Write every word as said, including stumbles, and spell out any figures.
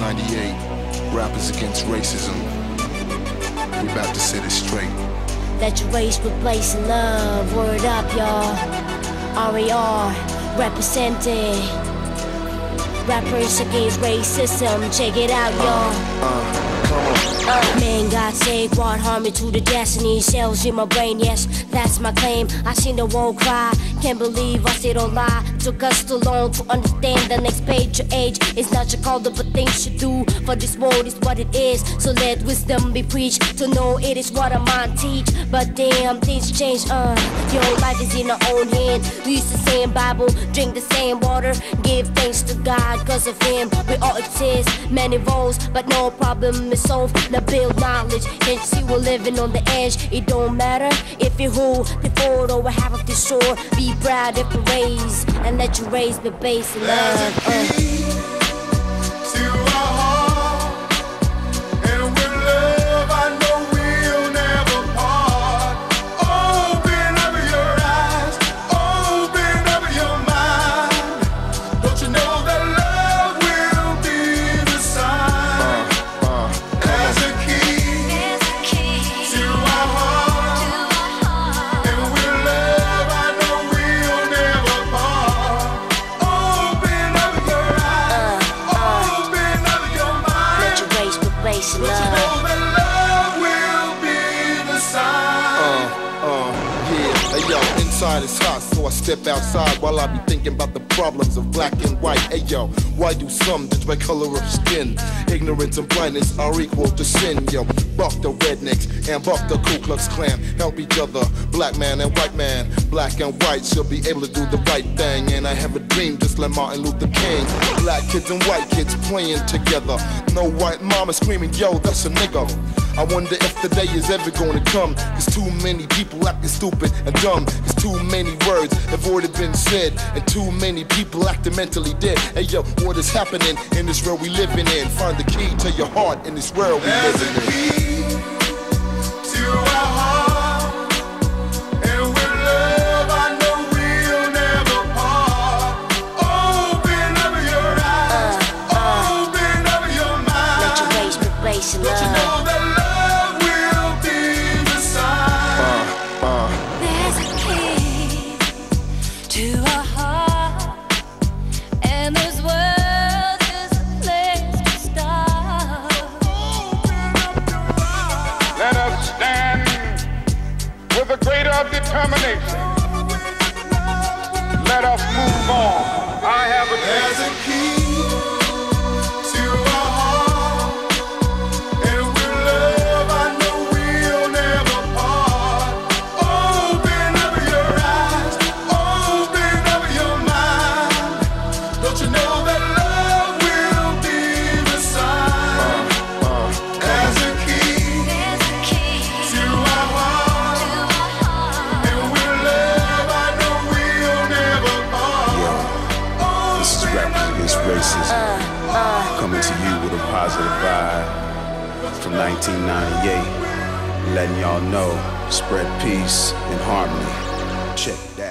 ninety-eight, Rappers Against Racism. We about to set it straight. That your race replace love, word up y'all. R E R, represented. Rappers Against Racism, check it out y'all. Uh, uh, come on. Man, God save, brought harmony to the destiny. Cells in my brain, yes, that's my claim. I seen the world cry, can't believe I say don't lie. Took us too long to understand the next page. Your age is not your call, but things you do for this world is what it is. So let wisdom be preached, to know it is what a mind teach. But damn, things change, uh your life is in our own hands. We use the same Bible, drink the same water. Give thanks to God, cause of Him we all exist. Many roles, but no problem is solved. Now build knowledge, and see we're living on the edge. It don't matter if you hold the board or half of the shore. Be proud if you raise, and let your raise the base in love. Uh. But you know that love will be the sign. Uh, uh, yeah. Hey yo, inside is hot, so I step outside while I be thinking about the problems of black and white. Hey yo, why do some judge by color of skin? Ignorance and blindness are equal to sin. Yo, buck the rednecks and buck the Ku Klux Klan. Help each other, black man and white man. Black and white should be able to do the right thing. And I have a dream just like Martin Luther King. Black kids and white kids playing together. No white mama screaming, yo, that's a nigga. I wonder if the day is ever gonna come. There's too many people acting stupid and dumb. There's too many words have already been said, and too many people acting mentally dead. Hey yo, what is happening in this world we living in? Find the key to your heart in this world we living in. But you know that love will be the sign. Uh, uh. There's a key to our heart, and this world is a place to start. Let us stand with a greater determination. Let us move on. I have a dream. There's a key. Racism, coming to you with a positive vibe from nineteen ninety-eight, letting y'all know, spread peace and harmony. Check that.